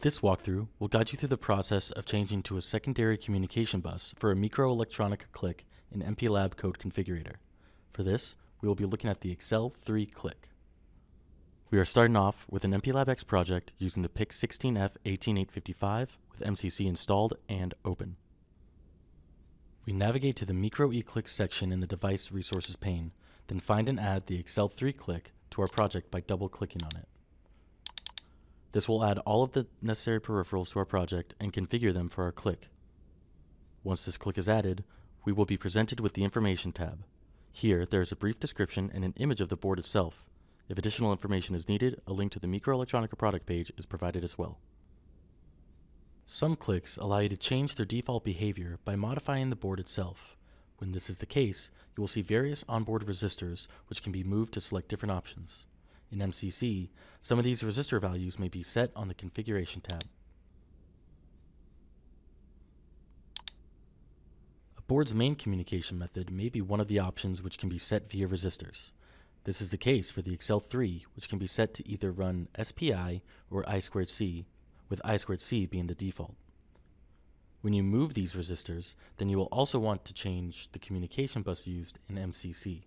This walkthrough will guide you through the process of changing to a secondary communication bus for a MikroElektronika click in MPLAB Code Configurator. For this, we will be looking at the XL3-click. We are starting off with an MPLABX project using the PIC16F18855 with MCC installed and open. We navigate to the MikroElektronika section in the Device Resources pane, then find and add the XL3-click to our project by double-clicking on it. This will add all of the necessary peripherals to our project and configure them for our click. Once this click is added, we will be presented with the Information tab. Here, there is a brief description and an image of the board itself. If additional information is needed, a link to the MikroElektronika product page is provided as well. Some clicks allow you to change their default behavior by modifying the board itself. When this is the case, you will see various onboard resistors which can be moved to select different options. In MCC, some of these resistor values may be set on the Configuration tab. A board's main communication method may be one of the options which can be set via resistors. This is the case for the XL3, which can be set to either run SPI or I2C, with I2C being the default. When you move these resistors, then you will also want to change the communication bus used in MCC.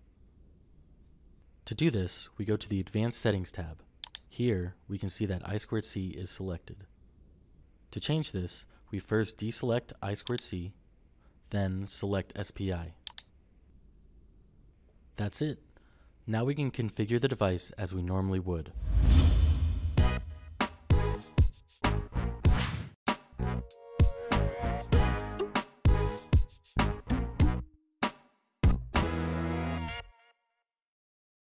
To do this, we go to the Advanced Settings tab. Here, we can see that I2C is selected. To change this, we first deselect I2C, then select SPI. That's it. Now we can configure the device as we normally would.